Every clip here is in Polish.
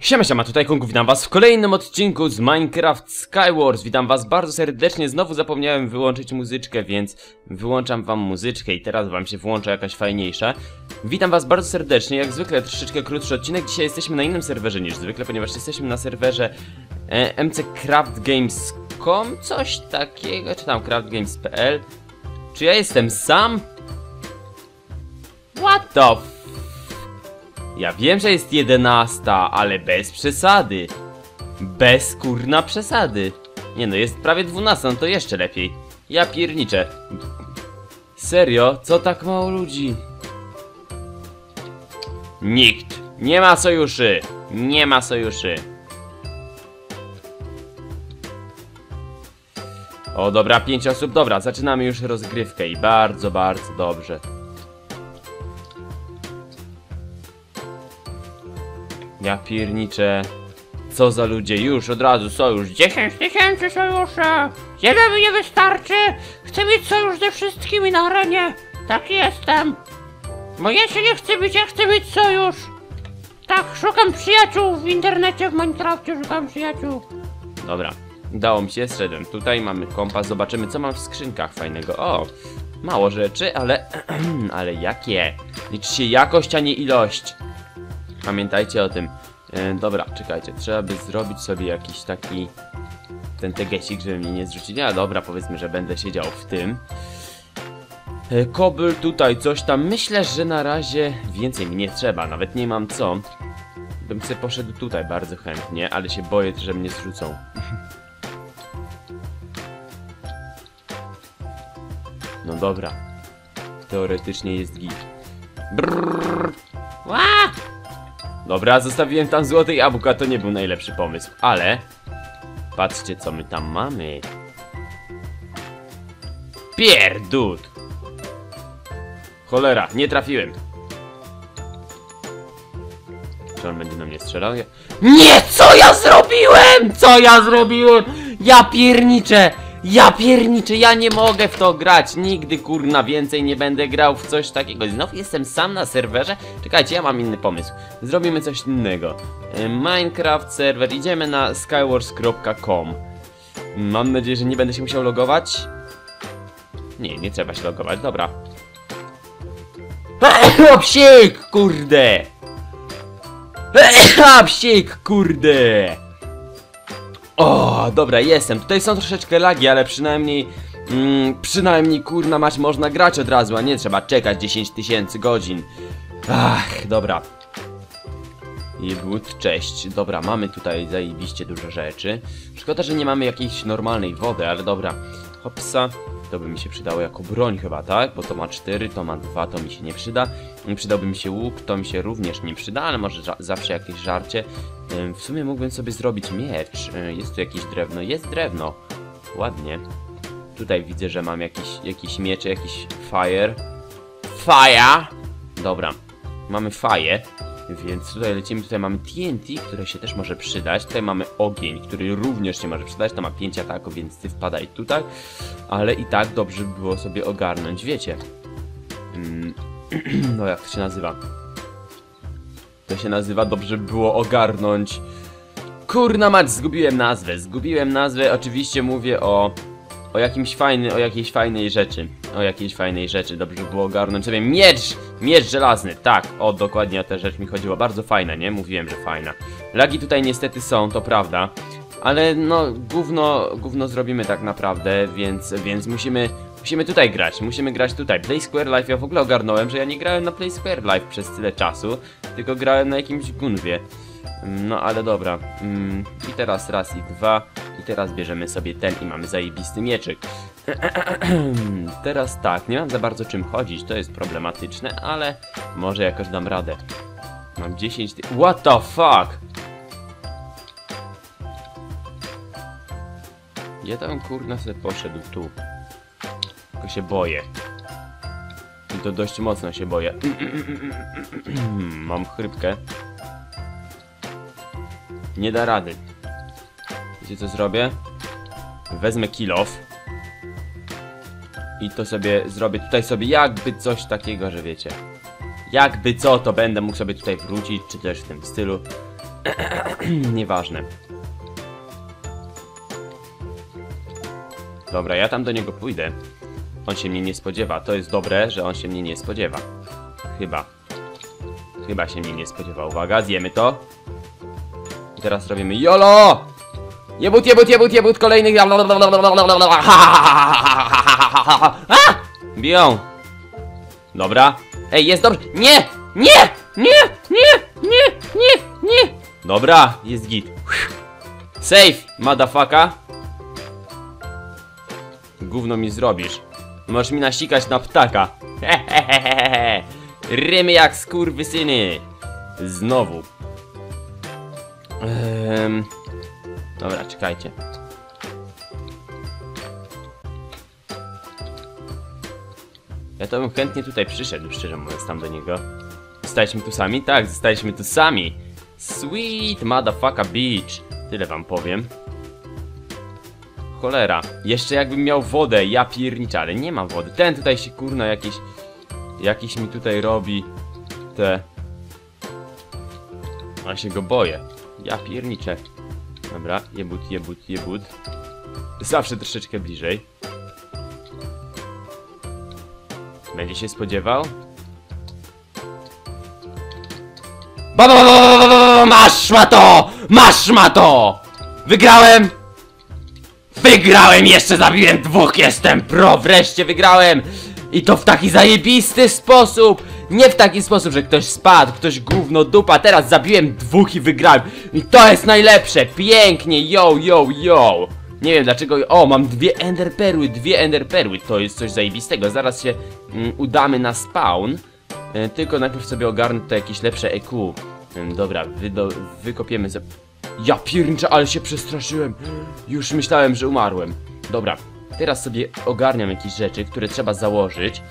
Siema, tutaj Kunku, witam was w kolejnym odcinku z Minecraft Skywars. Witam was bardzo serdecznie, znowu zapomniałem wyłączyć muzyczkę, więc wyłączam wam muzyczkę i teraz wam się włącza jakaś fajniejsza. Witam was bardzo serdecznie, jak zwykle troszeczkę krótszy odcinek. Dzisiaj jesteśmy na innym serwerze niż zwykle, ponieważ jesteśmy na serwerze mccraftgames.com, coś takiego, czy tam craftgames.pl. Czy ja jestem sam? What the f... Ja wiem, że jest 11, ale bez przesady. Bez kurna przesady. Nie no, jest prawie 12, no to jeszcze lepiej. Ja pierniczę. Serio? Co tak mało ludzi? Nikt. Nie ma sojuszy. Nie ma sojuszy. O dobra, 5 osób. Dobra, zaczynamy już rozgrywkę i bardzo, bardzo dobrze. Ja pierniczę. Co za ludzie, już od razu sojusz. 10 000 sojusza. Jeden mi nie wystarczy. Chcę mieć sojusz ze wszystkimi na arenie. Taki jestem. Bo ja się nie chcę bić, ja chcę mieć sojusz. Tak, szukam przyjaciół w internecie, w Minecrafcie szukam przyjaciół. Dobra, udało mi się, zszedłem. Tutaj mamy kompas, zobaczymy co mam w skrzynkach fajnego. O, mało rzeczy, ale ale jakie? Liczy się jakość, a nie ilość. Pamiętajcie o tym. Dobra, czekajcie, trzeba by zrobić sobie jakiś taki... ten tegesik, żeby mnie nie zrzucili. A dobra, powiedzmy, że będę siedział w tym. Kobyl tutaj, coś tam. Myślę, że na razie więcej mi nie trzeba. Nawet nie mam co. Bym sobie poszedł tutaj bardzo chętnie, ale się boję, że mnie zrzucą. No dobra. Teoretycznie jest git. Brrrr. Dobra, zostawiłem tam złote jabłka, to nie był najlepszy pomysł, ale patrzcie co my tam mamy. Pierdut! Cholera, nie trafiłem. Czy on będzie na mnie strzelał? Ja... Nie! Co ja zrobiłem? Co ja zrobiłem? Ja pierniczę! Ja pierniczę! Ja nie mogę w to grać! Nigdy kurna więcej nie będę grał w coś takiego. Znowu jestem sam na serwerze? Czekajcie, ja mam inny pomysł. Zrobimy coś innego. Minecraft serwer. Idziemy na skywars.com. Mam nadzieję, że nie będę się musiał logować. Nie, nie trzeba się logować, dobra. Psik, kurde! Psik, kurde! O, dobra, jestem. Tutaj są troszeczkę lagi, ale przynajmniej... przynajmniej, kurna mać, można grać od razu, a nie trzeba czekać 10 000 godzin. Ach, dobra. Jebut, cześć. Dobra, mamy tutaj zajebiście dużo rzeczy. Szkoda, że nie mamy jakiejś normalnej wody, ale dobra. Hopsa. To by mi się przydało jako broń chyba, tak? Bo to ma 4, to ma 2, to mi się nie przyda. Przydałby mi się łuk, to mi się również nie przyda, ale może zawsze jakieś żarcie. W sumie mógłbym sobie zrobić miecz. Jest tu jakieś drewno? Jest drewno. Ładnie. Tutaj widzę, że mam jakiś miecz, jakiś fire. Fire! Dobra. Mamy faję, więc tutaj lecimy. Tutaj mamy TNT, które się też może przydać. Tutaj mamy ogień, który również się może przydać. To ma 5 ataków, więc ty wpadaj tutaj. Ale i tak dobrze by było sobie ogarnąć, wiecie. No jak to się nazywa? To się nazywa dobrze by było ogarnąć. Kurna mać, zgubiłem nazwę. Zgubiłem nazwę, oczywiście mówię o... O jakiejś fajnej rzeczy, dobrze było ogarnąć sobie miecz! Miecz żelazny, tak, o dokładnie o tę rzecz mi chodziło, bardzo fajna, nie? Mówiłem, że fajna. Lagi tutaj niestety są, to prawda, ale no, gówno zrobimy tak naprawdę, więc musimy tutaj grać, PlaySquareLife, ja w ogóle ogarnąłem, że ja nie grałem na PlaySquareLife przez tyle czasu, tylko grałem na jakimś gunwie. No ale dobra, i teraz raz i dwa, i teraz bierzemy sobie ten i mamy zajebisty mieczyk. Teraz tak, nie mam za bardzo czym chodzić, to jest problematyczne, ale może jakoś dam radę. Mam 10... What the fuck? Ja tam kurna sobie poszedł tu. Tylko się boję. I to dość mocno się boję. Mam chrypkę. Nie da rady. Wiecie co zrobię? Wezmę kill off. I to sobie zrobię tutaj sobie jakby coś takiego, że wiecie. Jakby co, to będę mógł sobie tutaj wrócić, czy też w tym stylu. Nieważne. Dobra, ja tam do niego pójdę. On się mnie nie spodziewa. To jest dobre, że on się mnie nie spodziewa. Chyba się mnie nie spodziewa. Uwaga, zjemy to. I teraz robimy YOLO! Jebut, jebut, jebut, jebut, kolejny... Biją! Dobra. Ej, jest dobrze. Nie! Nie! Nie! Nie! Nie! Nie! Nie! Dobra, jest git. Save, madafaka. Gówno mi zrobisz. Możesz mi nasikać na ptaka. Hehehehe. Rymy jak skurwysyny. Znowu. Dobra, czekajcie. Ja to bym chętnie tutaj przyszedł, szczerze mówiąc, tam do niego. Zostaliśmy tu sami? Tak, zostaliśmy tu sami. Sweet motherfucka beach. Tyle wam powiem. Cholera. Jeszcze jakbym miał wodę, ja pierniczę, ale nie mam wody. Ten tutaj się kurno jakiś... Jakiś mi tutaj robi te... A się go boję. Ja pierniczę. Dobra, jebut, jebut, jebut. Zawsze troszeczkę bliżej. Będzie się spodziewał? Masz ma to! Masz ma to! Wygrałem! Wygrałem! Jeszcze zabiłem dwóch! Jestem pro! Wreszcie wygrałem! I to w taki zajebisty sposób! Nie w taki sposób, że ktoś spadł, ktoś gówno dupa. Teraz zabiłem dwóch i wygrałem. I to jest najlepsze! Pięknie! Yo, yo, yo! Nie wiem dlaczego... O, mam dwie enderperły. To jest coś zajebistego. Zaraz się udamy na spawn. Tylko najpierw sobie ogarnę to jakieś lepsze EQ. Dobra, wykopiemy sobie... Ja pierniczę, ale się przestraszyłem. Już myślałem, że umarłem. Dobra, teraz sobie ogarniam jakieś rzeczy, które trzeba założyć.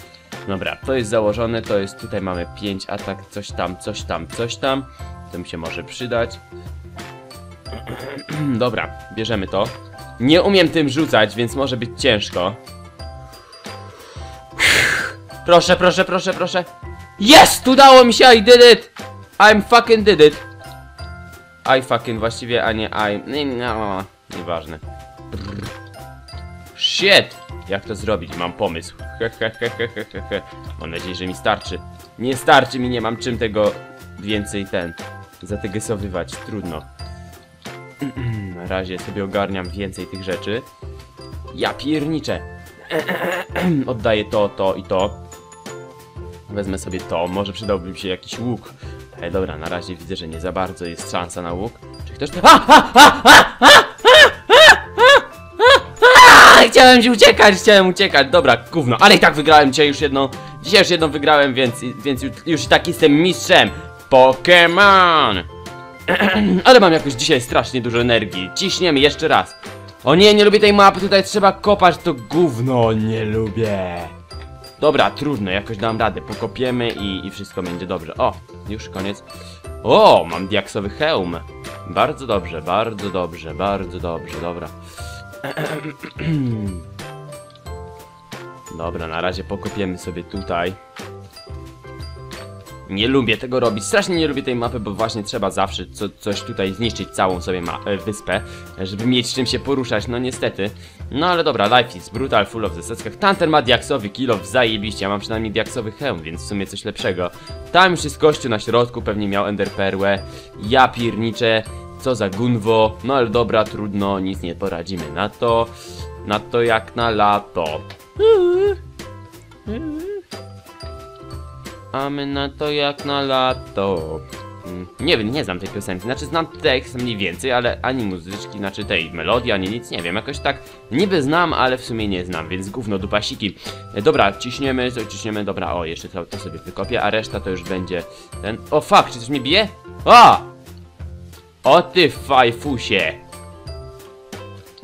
Dobra, to jest założone, to jest... Tutaj mamy 5 atak, coś tam, coś tam, coś tam. To mi się może przydać. Dobra, bierzemy to. Nie umiem tym rzucać, więc może być ciężko. Proszę, proszę, proszę, proszę. Jest! Udało mi się! I did it! I'm fucking did it! I fucking właściwie, a nie I... No, nieważne. Shit! Jak to zrobić? Mam pomysł. Mam nadzieję, że mi starczy. Nie starczy mi, nie mam czym tego więcej zatygesowywać. Trudno. Na razie sobie ogarniam więcej tych rzeczy. Ja pierniczę. Oddaję to, to i to. Wezmę sobie to, może przydałby mi się jakiś łuk. Ale dobra, na razie widzę, że nie za bardzo jest szansa na łuk. Czy ktoś... Chciałem się uciekać, dobra, gówno. Ale i tak wygrałem dzisiaj już jedną. Dzisiaj już jedną wygrałem, więc już i tak jestem mistrzem Pokémon. Ale mam jakoś dzisiaj strasznie dużo energii. Ciśniemy jeszcze raz. O nie, nie lubię tej mapy, tutaj trzeba kopać to gówno, nie lubię. Dobra, trudno, jakoś dam radę. Pokopiemy i wszystko będzie dobrze. O, już koniec. O, mam diaksowy hełm. Bardzo dobrze, bardzo dobrze, bardzo dobrze, dobra. Dobra, na razie pokopiemy sobie tutaj. Nie lubię tego robić, strasznie nie lubię tej mapy, bo właśnie trzeba zawsze coś tutaj zniszczyć, całą sobie wyspę, żeby mieć czym się poruszać, no niestety. No ale dobra, life is brutal, full of zasadzkach. Tamten ma diaksowy kill off, zajebiście, ja mam przynajmniej diaksowy hełm, więc w sumie coś lepszego. Tam już jest kościół na środku, pewnie miał enderperłę, ja pierniczę, co za gunwo. No ale dobra, trudno, nic nie poradzimy na to jak na lato. Mamy na to jak na lato. Nie wiem, nie znam tej piosenki. Znaczy znam tekst mniej więcej, ale ani muzyczki, znaczy tej melodii, ani nic nie wiem. Jakoś tak niby znam, ale w sumie nie znam, więc gówno dupasiki. Dobra, ciśniemy, dobra, o, jeszcze to sobie wykopię, a reszta to już będzie ten... O, fuck, czy coś mnie bije? O! O ty fajfusie!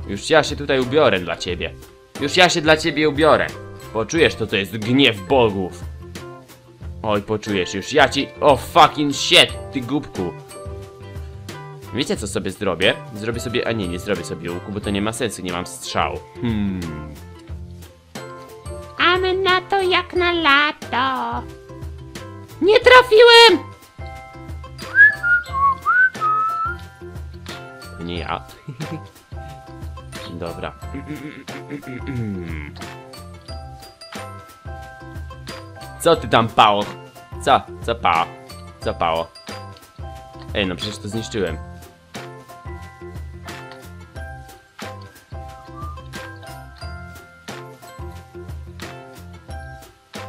Już ja się tutaj ubiorę dla ciebie. Już ja się dla ciebie ubiorę. Poczujesz to, co jest gniew bogów. Oj, poczujesz już, ja ci... O, fucking shit, ty głupku. Wiecie, co sobie zrobię? Zrobię sobie... A nie, nie zrobię sobie łuku, bo to nie ma sensu, nie mam strzału. A my na to jak na lato. Nie trafiłem! nie ja. Dobra. Co ty tam pało? Co pało? Co pało? Ej, no przecież to zniszczyłem.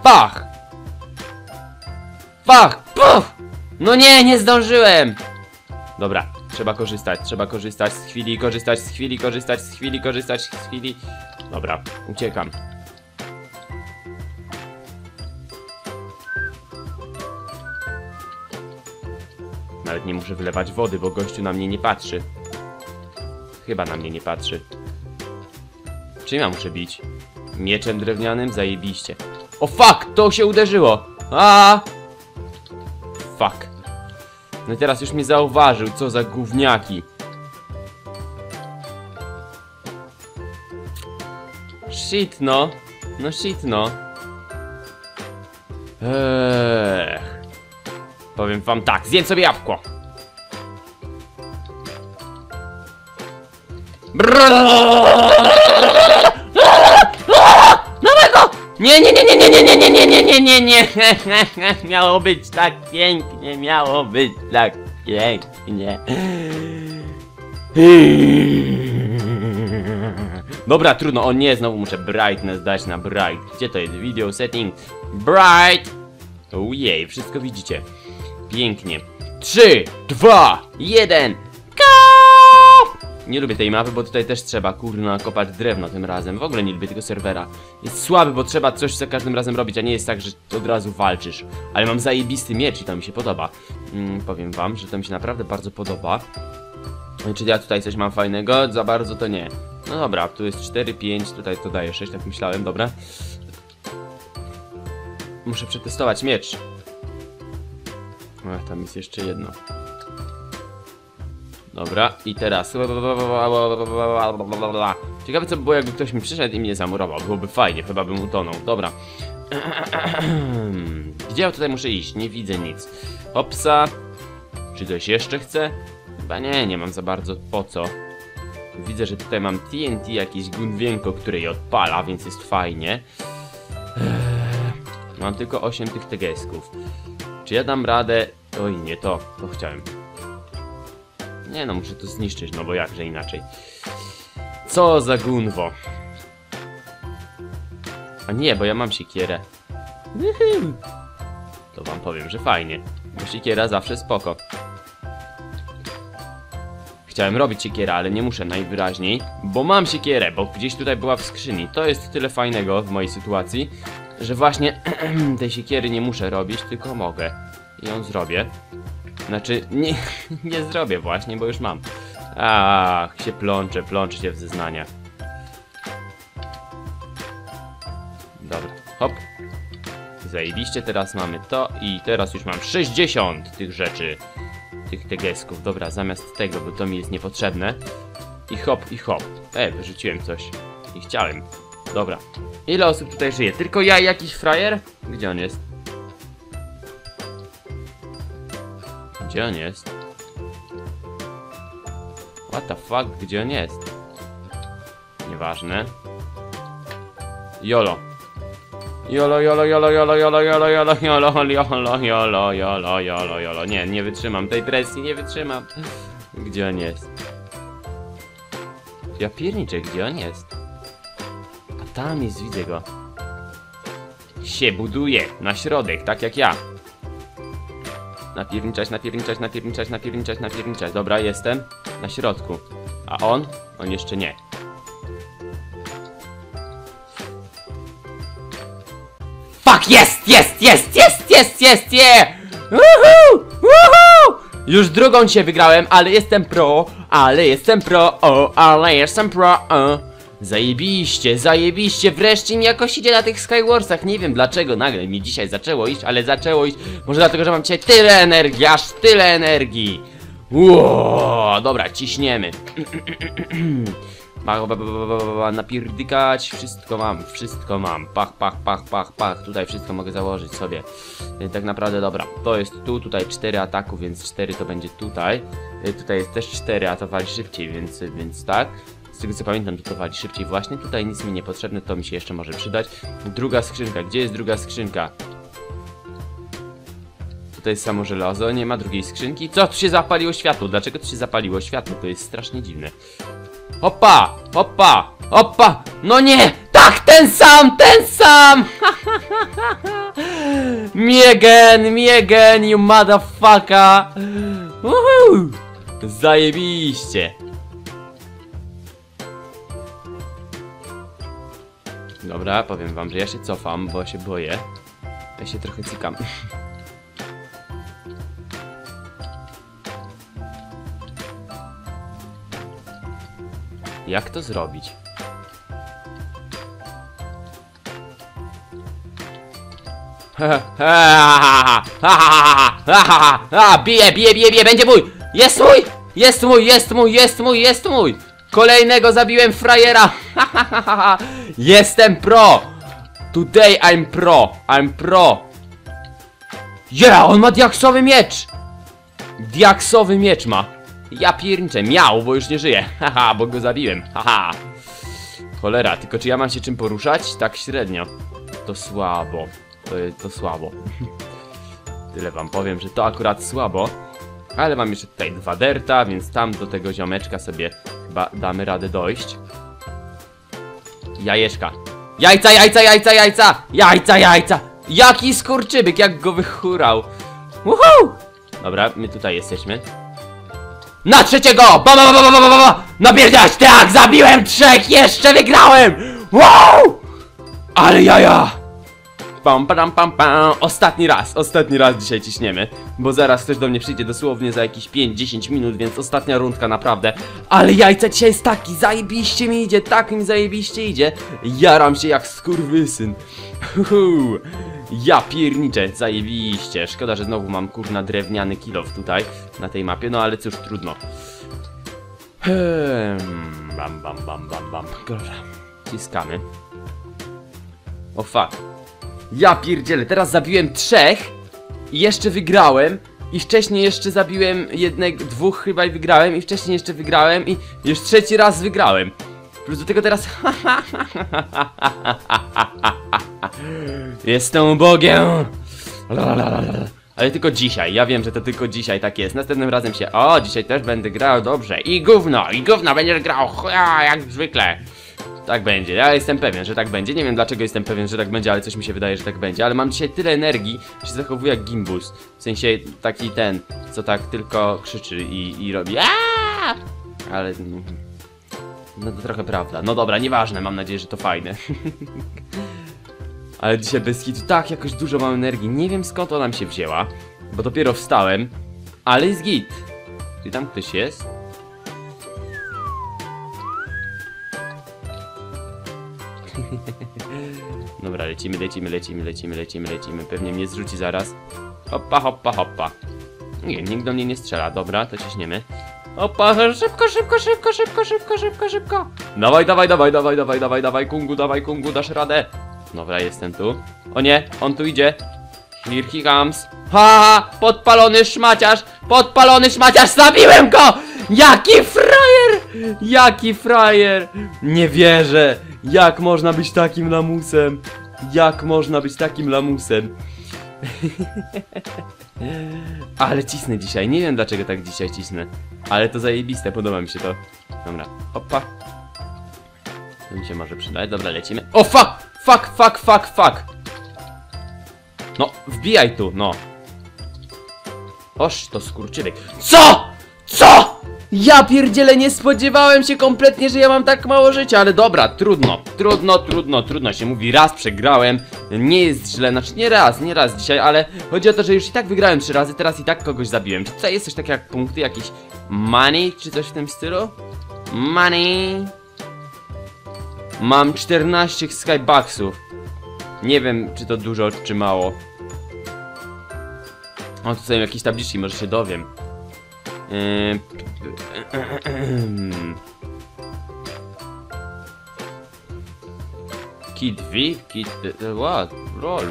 Pach! Pach! Puf! No nie, nie zdążyłem! Dobra, trzeba korzystać z chwili, korzystać z chwili, korzystać z chwili, korzystać z chwili. Dobra, uciekam. Nawet nie muszę wylewać wody, bo gościu na mnie nie patrzy. Chyba na mnie nie patrzy. Czym ja muszę bić? Mieczem drewnianym? Zajebiście. O fuck! To się uderzyło! A! Fuck. No i teraz już mnie zauważył, co za gówniaki. Shit no. No shit no. Powiem wam tak, zjem sobie jabłko. Nie, miało być tak pięknie, miało być tak pięknie. Dobra, trudno, o nie, znowu muszę brightness dać na bright. Gdzie to jest? Video setting bright. Ojej, wszystko widzicie. Pięknie. 3, 2, 1. Nie lubię tej mapy, bo tutaj też trzeba, kurna, kopać drewno tym razem. W ogóle nie lubię tego serwera. Jest słaby, bo trzeba coś za każdym razem robić, a nie jest tak, że od razu walczysz. Ale mam zajebisty miecz i to mi się podoba. Powiem wam, że to mi się naprawdę bardzo podoba. Czy ja tutaj coś mam fajnego? Za bardzo to nie. No dobra, tu jest 4, 5, tutaj to daje 6, tak myślałem, dobra. Muszę przetestować miecz. Ach, tam jest jeszcze jedno. Dobra, i teraz. Ciekawe co by było, jakby ktoś mi przyszedł i mnie zamurował. Byłoby fajnie, chyba bym utonął. Dobra. Gdzie ja tutaj muszę iść? Nie widzę nic. Hopsa. Czy coś jeszcze chcę? Chyba nie, nie mam za bardzo po co. Widzę, że tutaj mam TNT, jakieś gunwienko, które je odpala, więc jest fajnie. Mam tylko 8 tych tegesków. Czy ja dam radę? Oj, nie to. To chciałem. Nie no, muszę to zniszczyć, no bo jakże inaczej. Co za gunwo. A nie, bo ja mam siekierę. To wam powiem, że fajnie. Bo siekiera zawsze spoko. Chciałem robić siekierę, ale nie muszę najwyraźniej. Bo mam siekierę, bo gdzieś tutaj była w skrzyni. To jest tyle fajnego w mojej sytuacji, że właśnie tej siekiery nie muszę robić, tylko mogę. I ją zrobię. Znaczy, nie zrobię właśnie, bo już mam. Ach, się plączę się w zeznaniach. Dobra, hop. Zajebiście, teraz mamy to i teraz już mam 60 tych rzeczy. Tych tegesków, dobra, zamiast tego, bo to mi jest niepotrzebne. I hop, i hop. Wyrzuciłem coś. Nie chciałem. Dobra. Ile osób tutaj żyje? Tylko ja i jakiś frajer? Gdzie on jest? Gdzie on jest? What the fuck? Gdzie on jest? Nieważne. Jolo. Jolo. Nie, nie wytrzymam tej presji, nie wytrzymam. Gdzie on jest? Ja pierniczę, gdzie on jest? A tam jest, widzę go. Się buduje na środek, tak jak ja. Napierniczać. Dobra, jestem na środku. A on? On jeszcze nie. Fuck, jest! Woohoo! Już drugą się wygrałem, ale jestem pro, Zajebiście, wreszcie mi jakoś idzie na tych Skywarsach. Nie wiem dlaczego nagle mi dzisiaj zaczęło iść, ale zaczęło iść. Może dlatego, że mam dzisiaj tyle energii, aż tyle energii. Ło, dobra, ciśniemy. Napierdykać, wszystko mam. Pach. Tutaj wszystko mogę założyć sobie. Tak naprawdę, dobra, to jest tu, tutaj 4 ataku, więc 4 to będzie tutaj. Tutaj jest też 4, a to wali szybciej, więc tak. Z tego co pamiętam, to wali szybciej właśnie. Tutaj nic mi niepotrzebne, to mi się jeszcze może przydać. Druga skrzynka. Gdzie jest druga skrzynka? Tutaj jest samo żelazo, nie ma drugiej skrzynki. Co? Tu się zapaliło światło. Dlaczego tu się zapaliło światło? To jest strasznie dziwne. Opa! Opa! Opa! No nie! Tak! Ten sam! Ten sam! Me again, you motherfucker! Woohoo! Zajebiście! Dobra, powiem wam, że ja się cofam, bo się boję. Ja się trochę cykam. Jak to zrobić? Bije, będzie mój! Jest mój! Jest mój! Kolejnego zabiłem frajera! Jestem pro! Today I'm pro! Yeah, on ma diaksowy miecz! Diaksowy miecz ma! Ja pierniczę, miał, bo już nie żyje. Haha, bo go zabiłem. Haha. Cholera, tylko czy ja mam się czym poruszać? Tak średnio. To słabo. To słabo. Tyle wam powiem, że to akurat słabo. Ale mam jeszcze tutaj 2 derta, więc tam do tego ziomeczka sobie chyba damy radę dojść. Jajeczka. Jajca! Jaki skurczybyk, jak go wychurał. Uhu! Dobra, my tutaj jesteśmy. Na trzeciego! Ba! Napierdać! Tak! Zabiłem 3! Jeszcze wygrałem! Wow! Ale jaja! Pam. Ostatni raz dzisiaj ciśniemy. Bo zaraz ktoś do mnie przyjdzie dosłownie za jakieś 5-10 minut, więc ostatnia rundka naprawdę. Ale jajca dzisiaj jest taki, zajebiście mi idzie, jaram się jak skurwysyn. Ja pierniczę, zajebiście. Szkoda, że znowu mam kurna drewniany kilof tutaj na tej mapie, no ale cóż, trudno. Bam. Dobra, ciskamy. O fuck. Ja pierdzielę, teraz zabiłem 3 i jeszcze wygrałem. I wcześniej jeszcze zabiłem 1, 2 chyba i wygrałem. I wcześniej jeszcze wygrałem i już 3. raz wygrałem. Plus do tego teraz jestem bogiem. Ale tylko dzisiaj, ja wiem, że to tylko dzisiaj tak jest. Następnym razem się, o, dzisiaj też będę grał dobrze. I gówno będziesz grał, jak zwykle. Tak będzie, ja jestem pewien, że tak będzie. Nie wiem dlaczego jestem pewien, że tak będzie, ale coś mi się wydaje, że tak będzie. Ale mam dzisiaj tyle energii, że się zachowuję jak gimbus. W sensie taki ten, co tak tylko krzyczy i robi aaa! Ale no to trochę prawda. No dobra, nieważne, mam nadzieję, że to fajne. Ale dzisiaj bez hitu, tak jakoś dużo mam energii. Nie wiem skąd ona mi się wzięła, bo dopiero wstałem. Ale jest git. Czy tam ktoś jest? Dobra, lecimy. Pewnie mnie zrzuci zaraz. Hoppa. Nie, nikt do mnie nie strzela. Dobra, to ciśniemy. Opa, szybko. Dawaj, kungu, dasz radę. Dobra, jestem tu. O nie, on tu idzie. Here he comes. Ha, podpalony szmaciarz, zabiłem go! Jaki frajer! Nie wierzę! Jak można być takim lamusem? Ale cisnę dzisiaj, nie wiem dlaczego tak dzisiaj cisnę. Ale to zajebiste, podoba mi się to. Dobra, opa. To mi się może przydać, dobra, lecimy. O fuck! No, wbijaj tu, no. Oż to skurczybyk. CO?! Ja pierdzielę, nie spodziewałem się kompletnie, że ja mam tak mało życia, ale dobra, trudno się mówi, raz przegrałem, nie jest źle, znaczy nie raz dzisiaj, ale chodzi o to, że już i tak wygrałem 3 razy, teraz i tak kogoś zabiłem. Czy tutaj jest coś takiego jak punkty, jakieś money, czy coś w tym stylu? Money. Mam 14 skybucksów. Nie wiem, czy to dużo, czy mało. O, tu są jakieś tabliczki, może się dowiem. Kit V, kit... What? Roll.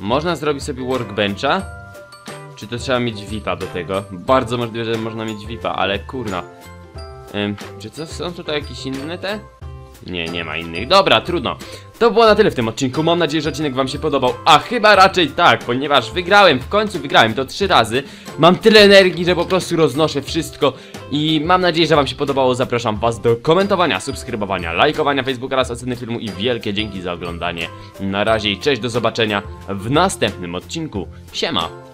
Można zrobić sobie workbencha. Czy to trzeba mieć VIP-a do tego? Bardzo możliwe, że można mieć VIP-a, ale kurna. Czy co, są tutaj jakieś inne te? Nie, nie ma innych. Dobra, trudno. To było na tyle w tym odcinku. Mam nadzieję, że odcinek wam się podobał. A chyba raczej tak, ponieważ wygrałem, w końcu wygrałem to 3 razy. Mam tyle energii, że po prostu roznoszę wszystko. I mam nadzieję, że wam się podobało. Zapraszam was do komentowania, subskrybowania, lajkowania Facebooka oraz oceny filmu. I wielkie dzięki za oglądanie. Na razie i cześć, do zobaczenia w następnym odcinku. Siema!